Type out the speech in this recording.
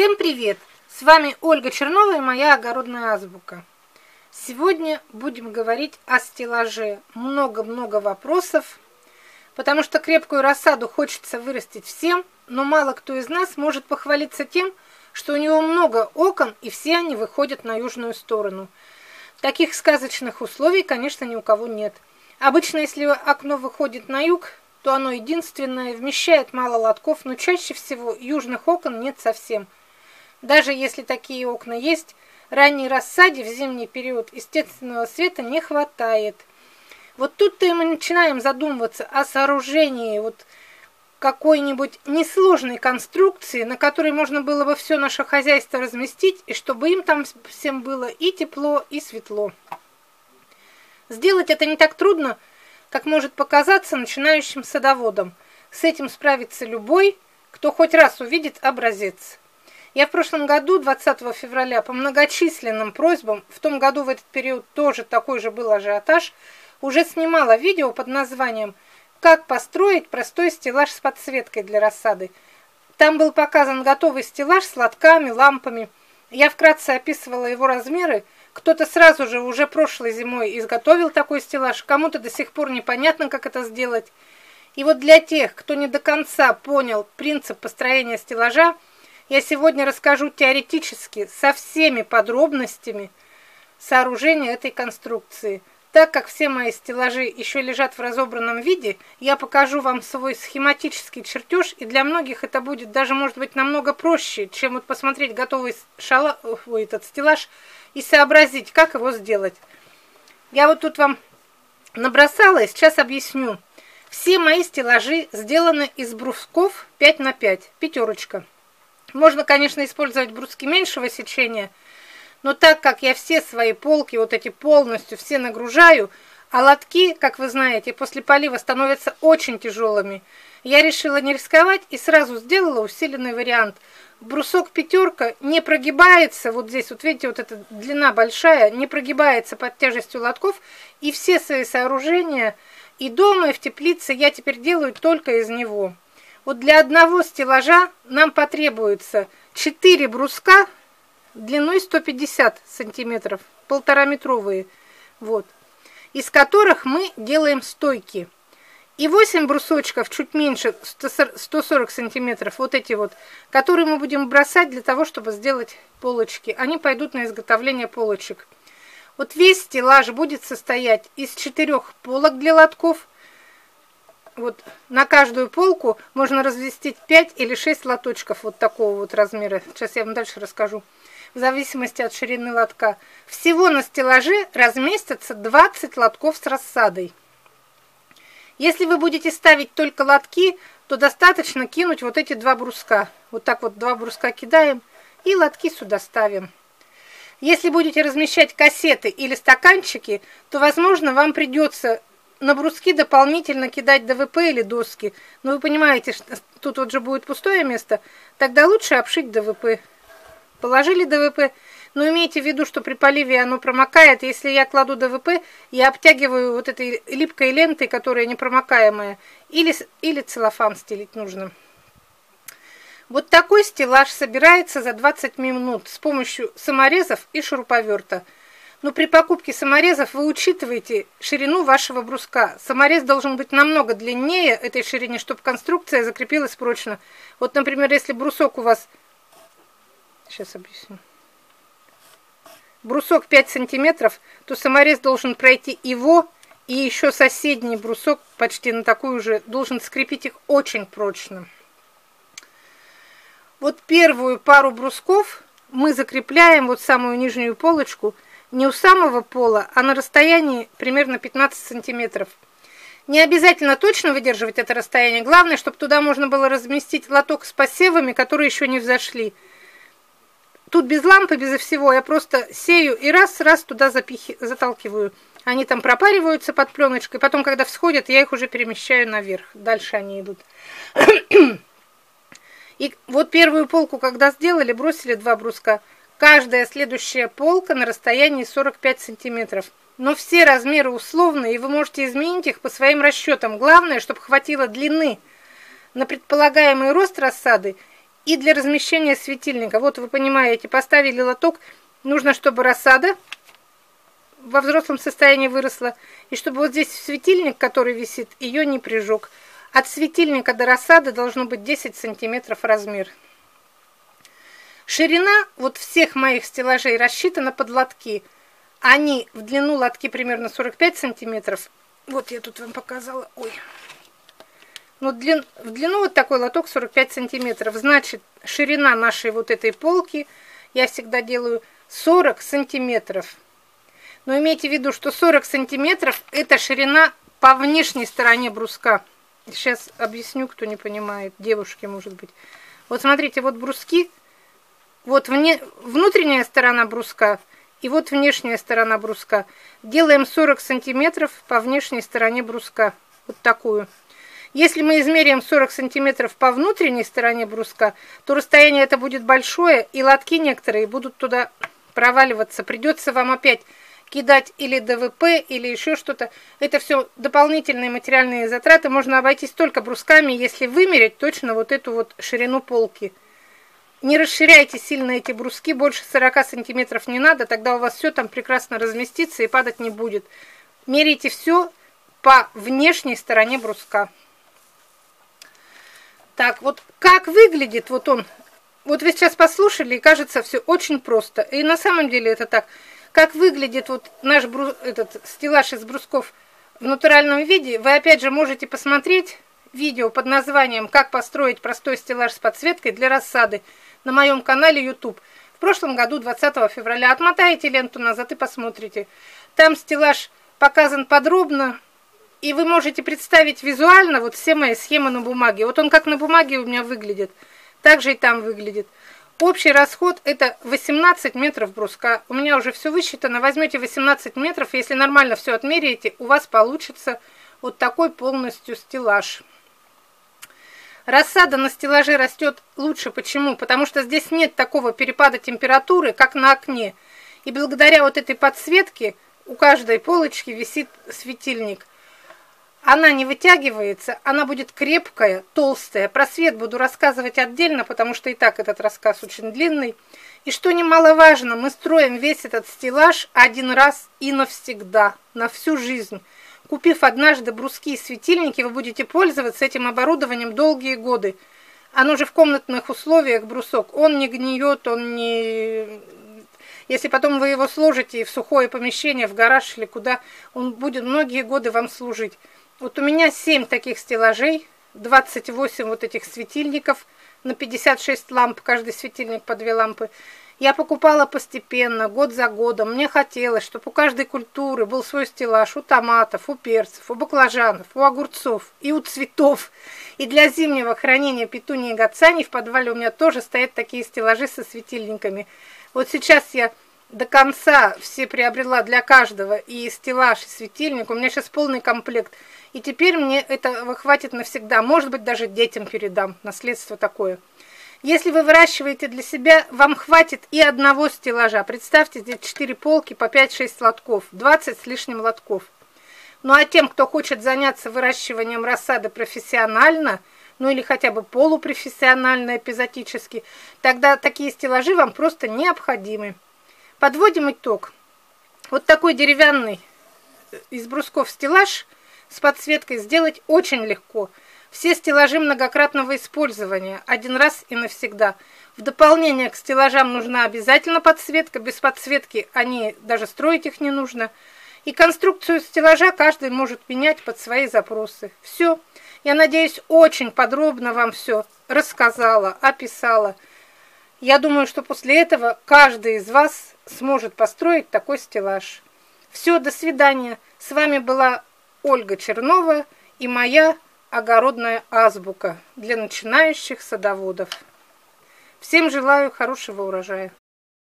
Всем привет! С вами Ольга Чернова и моя Огородная Азбука. Сегодня будем говорить о стеллаже. Много-много вопросов, потому что крепкую рассаду хочется вырастить всем, но мало кто из нас может похвалиться тем, что у него много окон и все они выходят на южную сторону. Таких сказочных условий, конечно, ни у кого нет. Обычно, если окно выходит на юг, то оно единственное, вмещает мало лотков, но чаще всего южных окон нет совсем. Даже если такие окна есть, ранней рассаде в зимний период естественного света не хватает. Вот тут-то и мы начинаем задумываться о сооружении какой-нибудь несложной конструкции, на которой можно было бы все наше хозяйство разместить, и чтобы им там всем было и тепло, и светло. Сделать это не так трудно, как может показаться начинающим садоводам. С этим справится любой, кто хоть раз увидит образец. Я в прошлом году, 20 февраля, по многочисленным просьбам, в том году в этот период тоже такой же был ажиотаж, уже снимала видео под названием «Как построить простой стеллаж с подсветкой для рассады». Там был показан готовый стеллаж с лотками, лампами. Я вкратце описывала его размеры. Кто-то сразу же уже прошлой зимой изготовил такой стеллаж, кому-то до сих пор непонятно, как это сделать. И вот для тех, кто не до конца понял принцип построения стеллажа, я сегодня расскажу теоретически со всеми подробностями сооружения этой конструкции. Так как все мои стеллажи еще лежат в разобранном виде, я покажу вам свой схематический чертеж, и для многих это будет даже, может быть, намного проще, чем посмотреть готовый стеллаж и сообразить, как его сделать. Я тут вам набросала и сейчас объясню. Все мои стеллажи сделаны из брусков 5×5, пятерочка. Можно, конечно, использовать бруски меньшего сечения, но так как я все свои полки, полностью все нагружаю, а лотки, как вы знаете, после полива становятся очень тяжелыми, я решила не рисковать и сразу сделала усиленный вариант. Брусок пятерка не прогибается, здесь, видите, эта длина большая, не прогибается под тяжестью лотков, и все свои сооружения и дома, и в теплице я теперь делаю только из него. Для одного стеллажа нам потребуется 4 бруска, длиной 150 сантиметров, 1,5-метровые, из которых мы делаем стойки. И 8 брусочков, чуть меньше, 140 сантиметров, которые мы будем бросать для того, чтобы сделать полочки. Они пойдут на изготовление полочек. Весь стеллаж будет состоять из 4 полок для лотков. На каждую полку можно разместить 5 или 6 лоточков такого размера. Сейчас я вам дальше расскажу. В зависимости от ширины лотка. Всего на стеллаже разместятся 20 лотков с рассадой. Если вы будете ставить только лотки, то достаточно кинуть эти 2 бруска. Два бруска кидаем и лотки сюда ставим. Если будете размещать кассеты или стаканчики, то, возможно, вам придется на бруски дополнительно кидать ДВП или доски. Но вы понимаете, что тут же будет пустое место, тогда лучше обшить ДВП. Положили ДВП, но имейте в виду, что при поливе оно промокает. Если я кладу ДВП, я обтягиваю этой липкой лентой, которая непромокаемая, или целлофан стелить нужно. Такой стеллаж собирается за 20 минут с помощью саморезов и шуруповерта. Но при покупке саморезов вы учитываете ширину вашего бруска. Саморез должен быть намного длиннее этой ширины, чтобы конструкция закрепилась прочно. Например, если брусок у вас... Сейчас объясню. Брусок 5 сантиметров, то саморез должен пройти его и еще соседний брусок, почти на такую же, должен скрепить их очень прочно. Первую пару брусков мы закрепляем, самую нижнюю полочку, не у самого пола, а на расстоянии примерно 15 сантиметров. Не обязательно точно выдерживать это расстояние, главное, чтобы туда можно было разместить лоток с посевами, которые еще не взошли. Тут без лампы, безо всего, я просто сею и раз туда заталкиваю. Они там пропариваются под пленочкой, потом, когда всходят, я их уже перемещаю наверх. Дальше они идут. И первую полку, когда сделали, бросили 2 бруска. Каждая следующая полка на расстоянии 45 сантиметров. Но все размеры условные, и вы можете изменить их по своим расчетам. Главное, чтобы хватило длины на предполагаемый рост рассады, И для размещения светильника. Вот вы понимаете, поставили лоток, нужно, чтобы рассада во взрослом состоянии выросла. И чтобы вот здесь светильник, который висит, ее не прижег. От светильника до рассады должно быть 10 сантиметров размер. Ширина вот всех моих стеллажей рассчитана под лотки. Они в длину лотки примерно 45 сантиметров. Вот я тут вам показала. Ой. Но в длину вот такой лоток 45 сантиметров. Значит, ширина нашей вот этой полки, я всегда делаю 40 сантиметров. Но имейте в виду, что 40 сантиметров это ширина по внешней стороне бруска. Сейчас объясню, кто не понимает, девушки, может быть. Вот смотрите, вот бруски, вот внутренняя сторона бруска и вот внешняя сторона бруска. Делаем 40 сантиметров по внешней стороне бруска, вот такую. Если мы измеряем 40 сантиметров по внутренней стороне бруска, то расстояние это будет большое, и лотки некоторые будут туда проваливаться. Придется вам опять кидать или ДВП, или еще что-то. Это все дополнительные материальные затраты. Можно обойтись только брусками, если вымерить точно вот эту вот ширину полки. Не расширяйте сильно эти бруски, больше 40 сантиметров не надо, тогда у вас все там прекрасно разместится и падать не будет. Мерите все по внешней стороне бруска. Так, вот как выглядит вот он. Вот вы сейчас послушали, и кажется все очень просто. И на самом деле это так. Как выглядит вот наш этот стеллаж из брусков в натуральном виде, вы опять же можете посмотреть видео под названием «Как построить простой стеллаж с подсветкой для рассады» на моем канале YouTube. В прошлом году, 20 февраля. Отмотаете ленту назад и посмотрите. Там стеллаж показан подробно. И вы можете представить визуально вот все мои схемы на бумаге. Вот он как на бумаге у меня выглядит, так же и там выглядит. Общий расход это 18 метров бруска. У меня уже все высчитано. Возьмете 18 метров, если нормально все отмеряете, у вас получится вот такой полностью стеллаж. Рассада на стеллаже растет лучше. Почему? Потому что здесь нет такого перепада температуры, как на окне. И благодаря вот этой подсветке у каждой полочки висит светильник. Она не вытягивается, она будет крепкая, толстая. Про свет буду рассказывать отдельно, потому что и так этот рассказ очень длинный. И что немаловажно, мы строим весь этот стеллаж один раз и навсегда, на всю жизнь. Купив однажды бруски и светильники, вы будете пользоваться этим оборудованием долгие годы. Оно же в комнатных условиях, брусок, он не гниет, он не... Если потом вы его сложите в сухое помещение, в гараж или куда, он будет многие годы вам служить. Вот у меня 7 таких стеллажей, 28 вот этих светильников на 56 ламп, каждый светильник по 2 лампы. Я покупала постепенно, год за годом. Мне хотелось, чтобы у каждой культуры был свой стеллаж у томатов, у перцев, у баклажанов, у огурцов и у цветов. И для зимнего хранения петунии и гацаний в подвале у меня тоже стоят такие стеллажи со светильниками. Вот сейчас я... До конца все приобрела для каждого и стеллаж, и светильник. У меня сейчас полный комплект. И теперь мне этого хватит навсегда. Может быть, даже детям передам. Наследство такое. Если вы выращиваете для себя, вам хватит и одного стеллажа. Представьте, здесь 4 полки по 5-6 лотков. 20 с лишним лотков. Ну а тем, кто хочет заняться выращиванием рассады профессионально... ну или хотя бы полупрофессионально, эпизодически, тогда такие стеллажи вам просто необходимы. Подводим итог. Вот такой деревянный из брусков стеллаж с подсветкой сделать очень легко. Все стеллажи многократного использования, один раз и навсегда. В дополнение к стеллажам нужна обязательно подсветка, без подсветки они даже строить их не нужно. И конструкцию стеллажа каждый может менять под свои запросы. Все. Я надеюсь, очень подробно вам все рассказала, описала. Я думаю, что после этого каждый из вас сможет построить такой стеллаж. Все, до свидания. С вами была Ольга Чернова и моя огородная азбука для начинающих садоводов. Всем желаю хорошего урожая.